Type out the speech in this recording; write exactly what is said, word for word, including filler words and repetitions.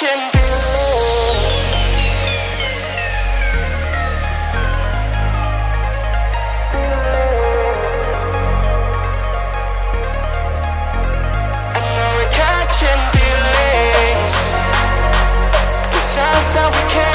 can do it. That's how we can.